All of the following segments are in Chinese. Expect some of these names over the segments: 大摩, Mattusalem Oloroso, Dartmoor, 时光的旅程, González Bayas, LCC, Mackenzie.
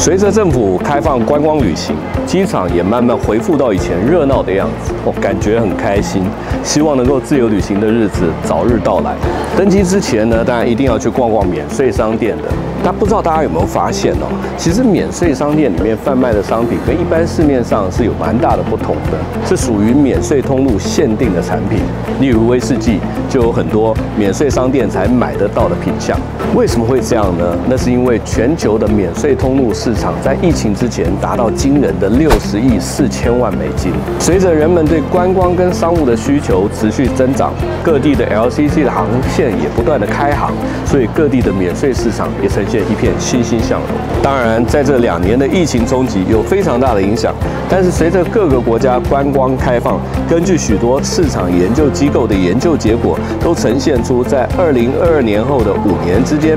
随着政府开放观光旅行，机场也慢慢恢复到以前热闹的样子，感觉很开心。希望能够自由旅行的日子早日到来。登机之前呢，当然一定要去逛逛免税商店的。但不知道大家有没有发现哦，其实免税商店里面贩卖的商品跟一般市面上是有蛮大的不同的，是属于免税通路限定的产品。例如威士忌就有很多免税商店才买得到的品项。为什么会这样呢？那是因为全球的免税通路市场在疫情之前达到惊人的60亿4千万美金。随着人们对观光跟商务的需求持续增长，各地的 LCC 的航线也不断的开航，所以各地的免税市场也呈现一片欣欣向荣。当然，在这2年的疫情冲击有非常大的影响，但是随着各个国家观光开放，根据许多市场研究机构的研究结果，都呈现出在2022年后的5年之间，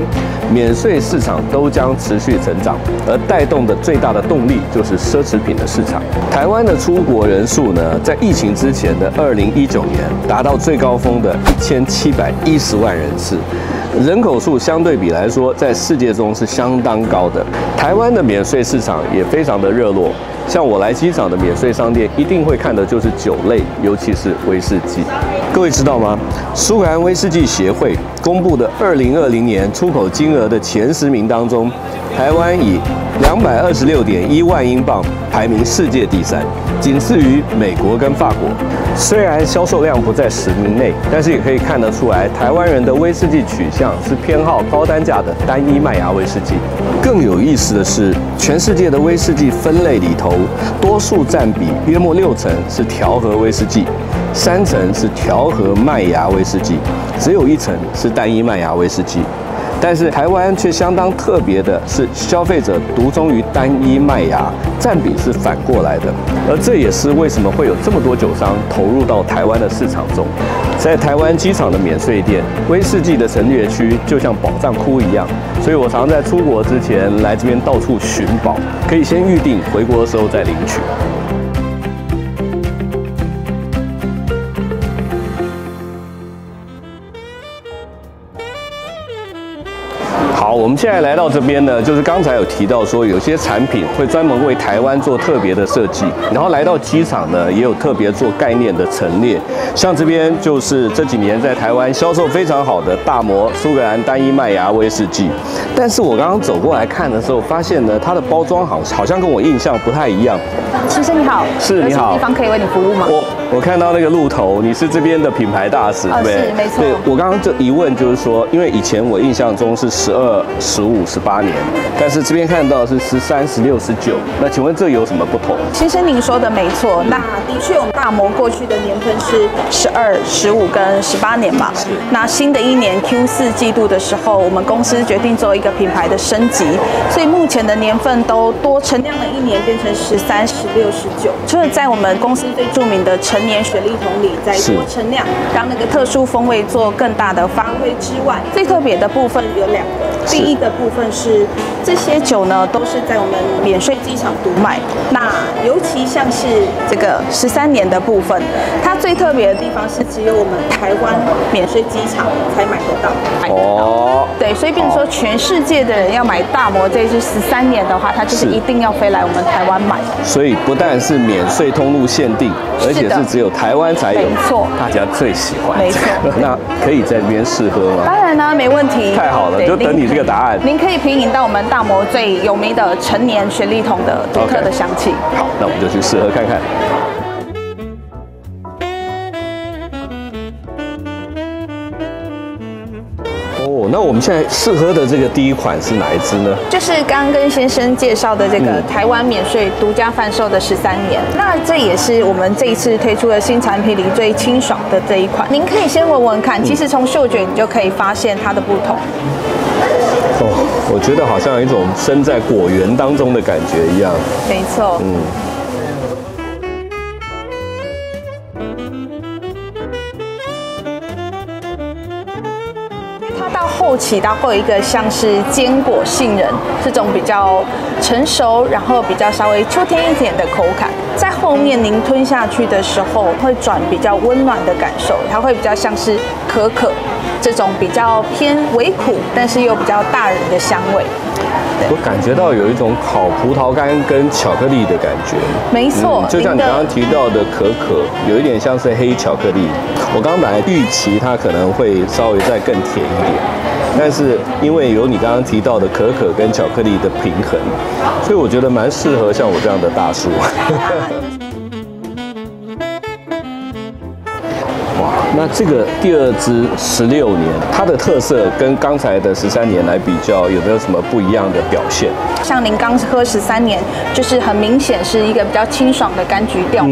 免税市场都将持续成长，而带动的最大的动力就是奢侈品的市场。台湾的出国人数呢，在疫情之前的2019年达到最高峰的1710万人次，人口数相对比来说，在世界中是相当高的。台湾的免税市场也非常的热络，像我来机场的免税商店一定会看的就是酒类，尤其是威士忌。各位知道吗？苏格兰威士忌协会公布的2020年出口金额的前10名当中，台湾以226.1万英镑排名世界第3，仅次于美国跟法国。虽然销售量不在10名内，但是也可以看得出来，台湾人的威士忌取向是偏好高单价的单一麦芽威士忌。更有意思的是，全世界的威士忌分类里头，多数占比约莫6成是调和威士忌，3成是调和麦芽威士忌，只有1成是单一麦芽威士忌。但是台湾却相当特别的是，消费者独钟于单一麦芽，占比是反过来的。而这也是为什么会有这么多酒商投入到台湾的市场中。在台湾机场的免税店，威士忌的陈列区就像宝藏窟一样，所以我常在出国之前来这边到处寻宝，可以先预定，回国的时候再领取。好，我们现在来到这边呢，就是刚才有提到说，有些产品会专门为台湾做特别的设计，然后来到机场呢，也有特别做概念的陈列。像这边就是这几年在台湾销售非常好的大摩苏格兰单一麦芽威士忌，但是我刚刚走过来看的时候，发现呢，它的包装好像跟我印象不太一样。先生你好，是你好，有什么地方可以为你服务吗？我看到那个鹿头，你是这边的品牌大使，对，是没错。对，我刚刚就一问就是说，因为以前我印象中是12、15、18年，但是这边看到的是13、16、19，那请问这有什么不同？先生您说的没错，那的确我们大摩过去的年份是12、15跟18年嘛。是。那新的一年 Q4季度的时候，我们公司决定做一个品牌的升级，所以目前的年份都多陈酿了1年，变成13、16、19，就是在我们公司最著名的陈年雪莉桶里再多陈酿，让那个特殊风味做更大的发挥之外，最特别的部分有2个。第一个部分是这些酒呢，都是在我们免税机场独卖。那尤其像是这个13年的部分，它最特别的地方是只有我们台湾免税机场才买得到。哦，对，所以变成说全世界的人要买大摩这支13年的话，它就是一定要飞来我们台湾买。所以不但是免税通路限定，而且是只有台湾才有。没错，大家最喜欢。没错，那可以在这边试喝吗？当然啦，没问题。太好了，就等你。这个答案，您可以品饮到我们大摩最有名的陈年雪莉桶的独特的香气。好，那我们就去试喝看看。哦，那我们现在试喝的这个第一款是哪一支呢？就是刚跟先生介绍的这个台湾免税独家贩售的13年，那这也是我们这一次推出的新产品里最清爽的这一款。您可以先闻闻看，其实从嗅觉你就可以发现它的不同。哦，我觉得好像有一种身在果园当中的感觉一样。没错。嗯。后期它会有一个像是坚果、杏仁这种比较成熟，然后比较稍微秋天一点的口感，在后面您吞下去的时候会转比较温暖的感受，它会比较像是可可这种比较偏微苦，但是又比较大人的香味。我感觉到有一种烤葡萄干跟巧克力的感觉。没错，就像你刚刚提到的可可，有一点像是黑巧克力。我刚刚本来预期它可能会稍微再更甜一点。 但是因为有你刚刚提到的可可跟巧克力的平衡，所以我觉得蛮适合像我这样的大叔。哇，那这个第二支16年，它的特色跟刚才的13年来比较，有没有什么不一样的表现？像您刚喝13年，就是很明显是一个比较清爽的柑橘调。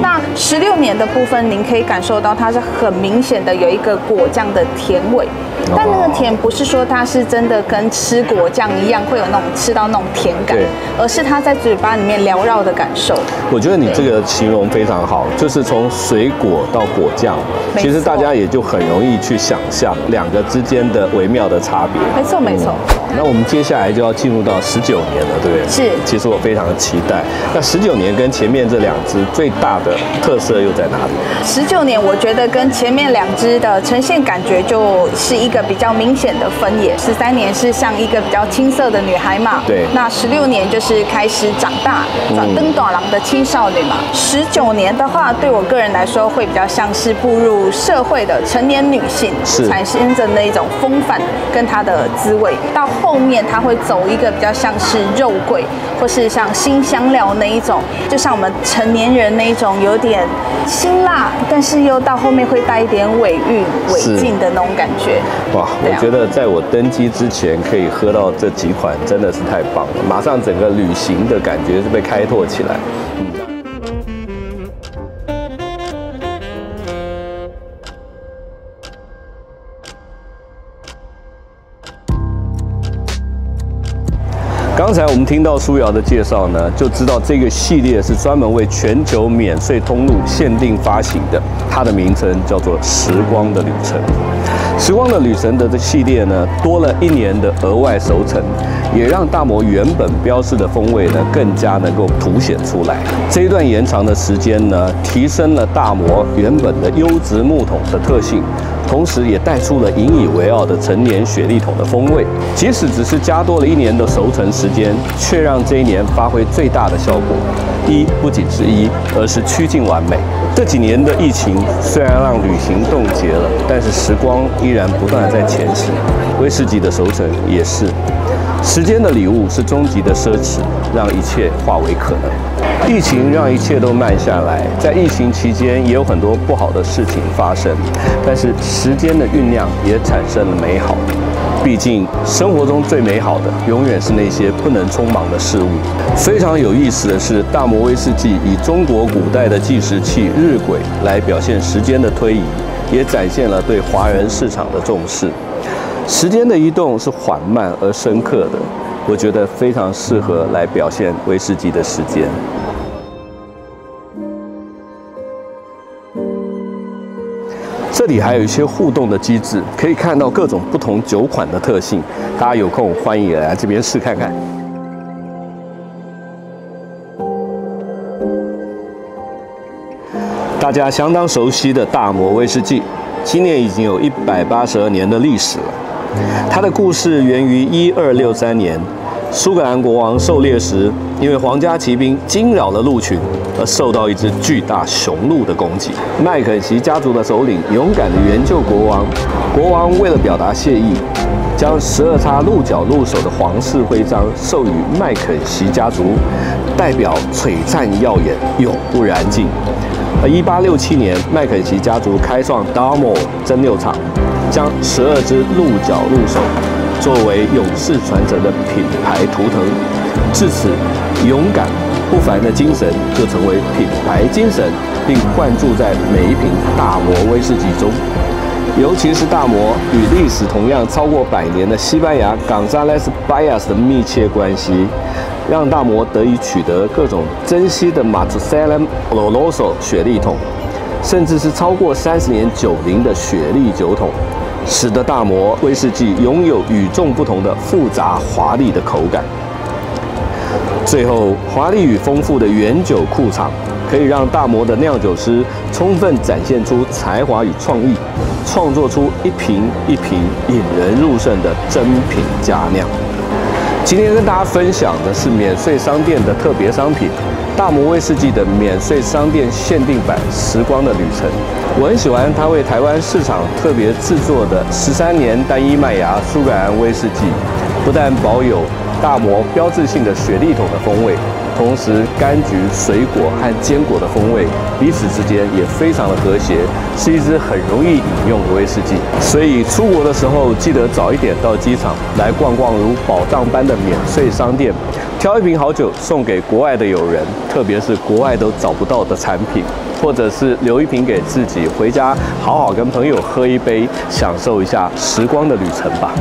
那16年的部分，您可以感受到它是很明显的有一个果酱的甜味。 但那个甜不是说它是真的跟吃果酱一样会有那种吃到那种甜感，而是它在嘴巴里面缭绕的感受。我觉得你这个形容非常好，就是从水果到果酱，其实大家也就很容易去想象两个之间的微妙的差别。没错没错。那我们接下来就要进入到19年了，对不对？是。其实我非常的期待。那19年跟前面这两支最大的特色又在哪里？19年我觉得跟前面两支的呈现感觉就是一个 比较明显的分野，13年是像一个比较青涩的女孩嘛，对。那16年就是开始长大，转登短郎的青少女嘛。19年的话，对我个人来说会比较像是步入社会的成年女性，产生的那一种风范跟她的滋味。到后面她会走一个比较像是肉桂，或是像新香料那一种，就像我们成年人那一种有点辛辣，但是又到后面会带一点尾韵、尾劲的那种感觉。 哇，我觉得在我登机之前可以喝到这几款，真的是太棒了！马上整个旅行的感觉是被开拓起来。刚才我们听到舒瑶的介绍呢，就知道这个系列是专门为全球免税通路限定发行的，它的名称叫做《时光的旅程》。 时光的旅程的这系列呢，多了1年的额外熟成，也让大摩原本标示的风味呢更加能够凸显出来。这一段延长的时间呢，提升了大摩原本的优质木桶的特性，同时也带出了引以为傲的陈年雪莉桶的风味。即使只是加多了1年的熟成时间，却让这1年发挥最大的效果。不仅是一，而是趋近完美。这几年的疫情虽然让旅行冻结了，但是时光 依然不断在前行，威士忌的熟成也是时间的礼物，是终极的奢侈，让一切化为可能。疫情让一切都慢下来，在疫情期间也有很多不好的事情发生，但是时间的酝酿也产生了美好。毕竟生活中最美好的，永远是那些不能匆忙的事物。非常有意思的是，大摩威士忌以中国古代的计时器日晷来表现时间的推移， 也展现了对华人市场的重视。时间的移动是缓慢而深刻的，我觉得非常适合来表现威士忌的时间。 这里还有一些互动的机制，可以看到各种不同酒款的特性。大家有空欢迎来这边试看看。 大家相当熟悉的大摩威士忌，今年已经有182年的历史了。它的故事源于1263年，苏格兰国王狩猎时，因为皇家骑兵惊扰了鹿群，而受到一只巨大雄鹿的攻击。麦肯锡家族的首领勇敢地援救国王，国王为了表达谢意，将12叉鹿角鹿首的皇室徽章授予麦肯锡家族，代表璀璨耀眼，永不燃尽。 而1867年，麦肯锡家族开创 Dartmoor 蒸馏厂，将12只鹿角鹿首作为勇士传承的品牌图腾。至此，勇敢不凡的精神就成为品牌精神，并灌注在每一瓶大摩威士忌中。尤其是大摩与历史同样超过100年的西班牙 González Bayas 的密切关系， 让大摩得以取得各种珍稀的Mattusalem Oloroso 雪莉桶，甚至是超过30年久龄的雪莉酒桶，使得大摩威士忌拥有与众不同的复杂华丽的口感。最后，华丽与丰富的原酒库藏可以让大摩的酿酒师充分展现出才华与创意，创作出一瓶一瓶引人入胜的珍品佳酿。今天跟大家分享的是免税商店的特别商品，大摩威士忌的免税商店限定版《时光的旅程》。我很喜欢它为台湾市场特别制作的13年单一麦芽苏格兰威士忌，不但保有大摩标志性的雪莉桶的风味，同时柑橘、水果和坚果的风味彼此之间也非常的和谐，是一支很容易饮用的威士忌。所以出国的时候记得早一点到机场来逛逛如宝藏般的免税商店，挑一瓶好酒送给国外的友人，特别是国外都找不到的产品，或者是留一瓶给自己，回家好好跟朋友喝一杯，享受一下时光的旅程吧。